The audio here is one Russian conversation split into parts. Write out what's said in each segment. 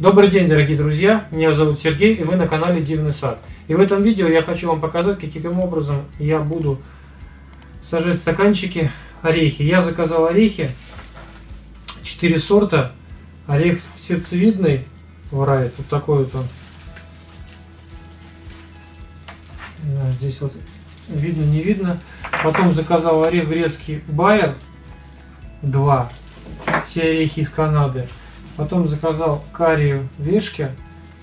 Добрый день, дорогие друзья, меня зовут Сергей, и вы на канале Дивный Сад. И в этом видео я хочу вам показать, каким образом я буду сажать в стаканчики орехи. Я заказал орехи, 4 сорта. Орех сердцевидный, Wright, вот такой вот он. Здесь вот видно, не видно. Потом заказал орех грецкий Bauer 2, все орехи из Канады. Потом заказал карию Weschke,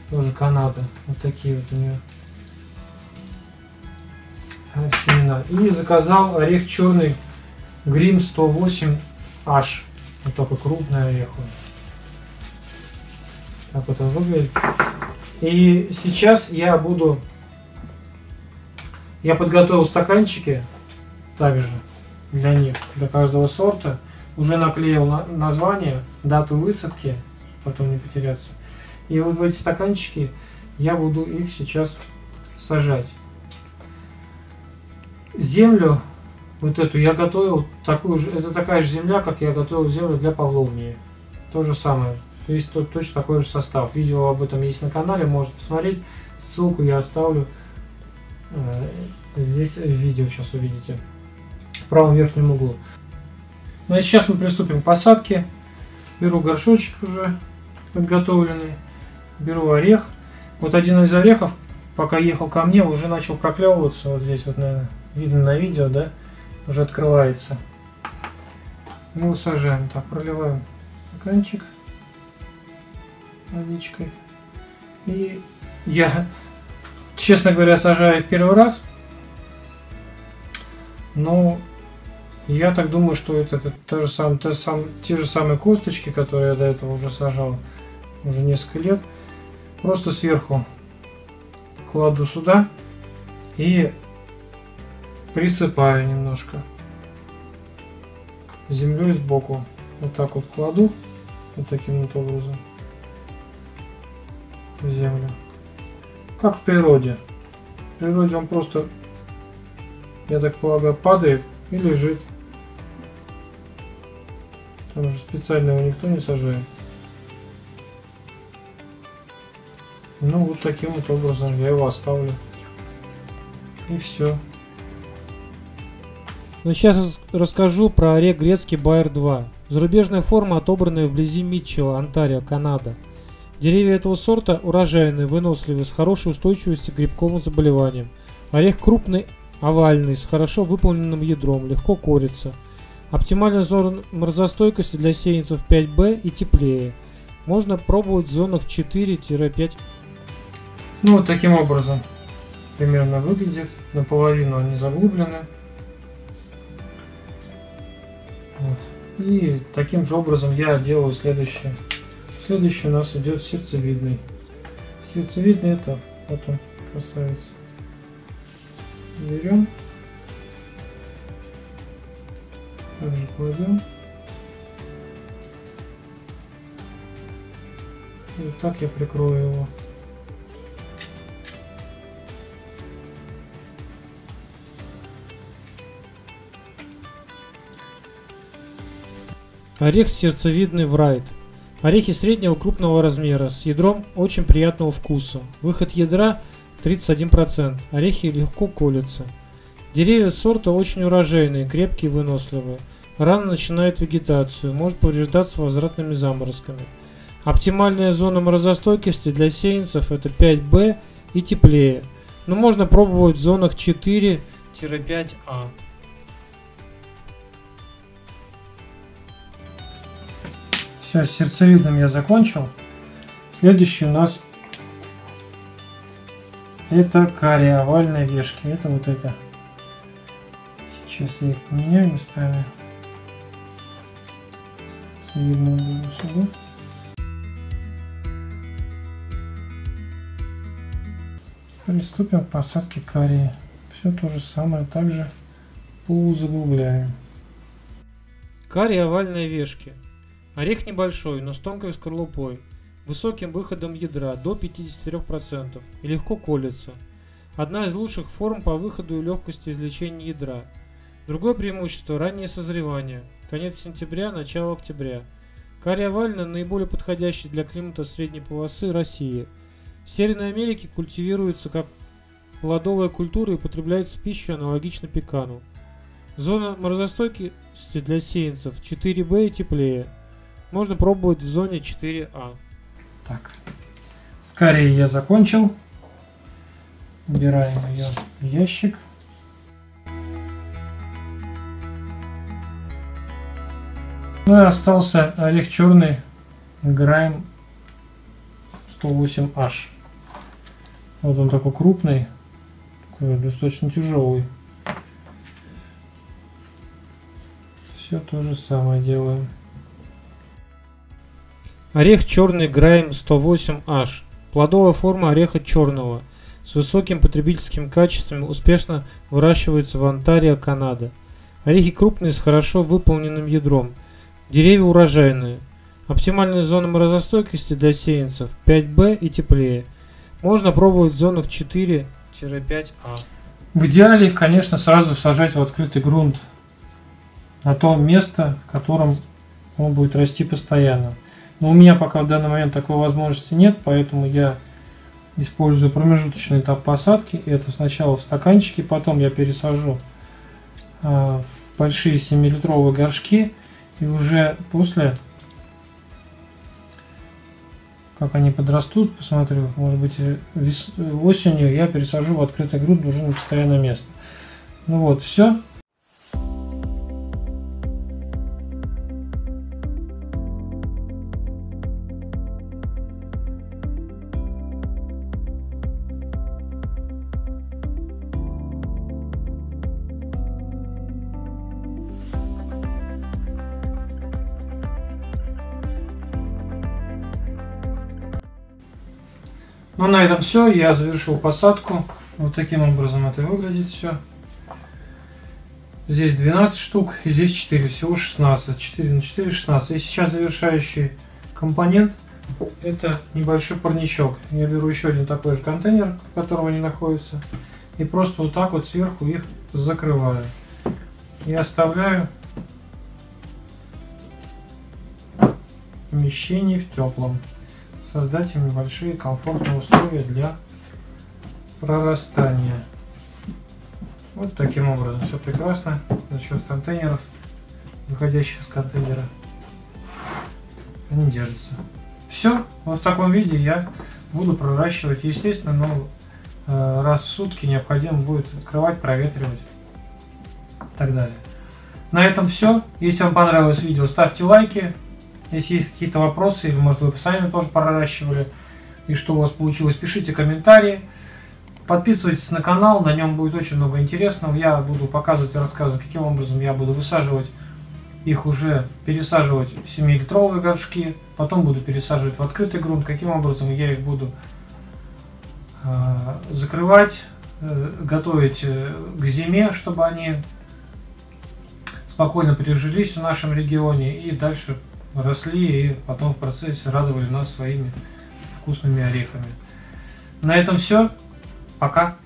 тоже Канада, вот такие вот у нее семена. И заказал орех черный Grimo 108H, вот такой крупный орех. Так вот он выглядит. И сейчас я подготовил стаканчики также для них, для каждого сорта. Уже наклеил название, дату высадки, чтобы потом не потеряться. И вот в эти стаканчики я буду их сейчас сажать. Землю вот эту я готовил, такую же, это такая же земля, как я готовил землю для Павловнии. То же самое, то есть точно такой же состав. Видео об этом есть на канале, можете посмотреть. Ссылку я оставлю здесь в видео, сейчас увидите, в правом верхнем углу. Ну и сейчас мы приступим к посадке. Беру горшочек уже подготовленный, беру орех. Вот один из орехов, пока ехал ко мне, уже начал проклевываться. Вот здесь вот, наверное, видно на видео, да? Уже открывается. Мы усажаем, так, проливаем стаканчик водичкой. И я, честно говоря, сажаю их первый раз. Но я так думаю, что это те же самые косточки, которые я до этого уже сажал уже несколько лет. Просто сверху кладу сюда и присыпаю немножко землей сбоку. Вот так вот кладу, вот таким вот образом, в землю. Как в природе. В природе он просто, я так полагаю, падает и лежит. Там же специально его никто не сажает. Ну вот таким вот образом я его оставлю. И все. Но сейчас расскажу про орех грецкий Bauer 2. Зарубежная форма, отобранная вблизи Митчелла, Онтарио, Канада. Деревья этого сорта урожайные, выносливые, с хорошей устойчивостью к грибковым заболеваниям. Орех крупный, овальный, с хорошо выполненным ядром, легко корится. Оптимальная зона морозостойкости для сеянцев 5Б и теплее. Можно пробовать в зонах 4-5. Ну вот таким образом примерно выглядит. Наполовину они заглублены. Вот. И таким же образом я делаю следующее. Следующий у нас идет сердцевидный. Сердцевидный это вот он, красавец. Берем. Также кладем. И вот так я прикрою его. Орех сердцевидный Wright. Орехи среднего крупного размера с ядром очень приятного вкуса. Выход ядра 31%. Орехи легко колются. Деревья сорта очень урожайные, крепкие, выносливые. Рано начинают вегетацию, может повреждаться возвратными заморозками. Оптимальная зона морозостойкости для сеянцев это 5Б и теплее, но можно пробовать в зонах 4-5А. Все, с сердцевидным я закончил. Следующий у нас это кария овальной Weschke. Это вот это. Сейчас я их поменяю местами. Видно сюда. Приступим к посадке карии. Все то же самое, также полузаглубляем. Кария овальной Weschke. Орех небольшой, но с тонкой скорлупой, высоким выходом ядра до 53% и легко колется. Одна из лучших форм по выходу и легкости извлечения ядра. Другое преимущество – раннее созревание, конец сентября, начало октября. Кариовальная наиболее подходящая для климата средней полосы России. В Северной Америке культивируется как плодовая культура и потребляется пищу аналогично пекану. Зона морозостойкости для сеянцев 4Б и теплее. Можно пробовать в зоне 4А. Так, с карией я закончил. Убираем ее в ящик. Ну и остался орех черный Grimo 108H. Вот он такой крупный, такой достаточно тяжелый. Все то же самое делаем. Орех черный Grimo 108H. Плодовая форма ореха черного с высоким потребительским качеством успешно выращивается в Онтарио, Канада. Орехи крупные с хорошо выполненным ядром. Деревья урожайные. Оптимальная зона морозостойкости для сеянцев 5Б и теплее. Можно пробовать в зонах 4-5А. В идеале их, конечно, сразу сажать в открытый грунт. На то место, в котором он будет расти постоянно. Но у меня пока в данный момент такой возможности нет, поэтому я использую промежуточный этап посадки. Это сначала в стаканчике, потом я пересажу в большие 7-литровые горшки. И уже после, как они подрастут, посмотрю, может быть, осенью я пересажу в открытый грунт уже на постоянное место. Ну вот, все. Ну, на этом все. Я завершил посадку. Вот таким образом это выглядит все. Здесь 12 штук, и здесь 4. Всего 16. 4 на 4, 16. И сейчас завершающий компонент. Это небольшой парничок. Я беру еще один такой же контейнер, в котором они находятся. И просто вот так вот сверху их закрываю. И оставляю в помещении в теплом. Создать им небольшие комфортные условия для прорастания. Вот таким образом. Все прекрасно за счет контейнеров, выходящих из контейнера. Они держатся. Все. Вот в таком виде я буду проращивать. Естественно, но раз в сутки необходимо будет открывать, проветривать и так далее. На этом все. Если вам понравилось видео, ставьте лайки. Если есть какие-то вопросы, или, может, вы сами тоже проращивали, и что у вас получилось, пишите комментарии. Подписывайтесь на канал, на нем будет очень много интересного. Я буду показывать и рассказывать, каким образом я буду высаживать их уже, пересаживать в 7-литровые горшки, потом буду пересаживать в открытый грунт, каким образом я их буду закрывать, готовить к зиме, чтобы они спокойно пережились в нашем регионе и дальше росли и потом в процессе радовали нас своими вкусными орехами. На этом все. Пока!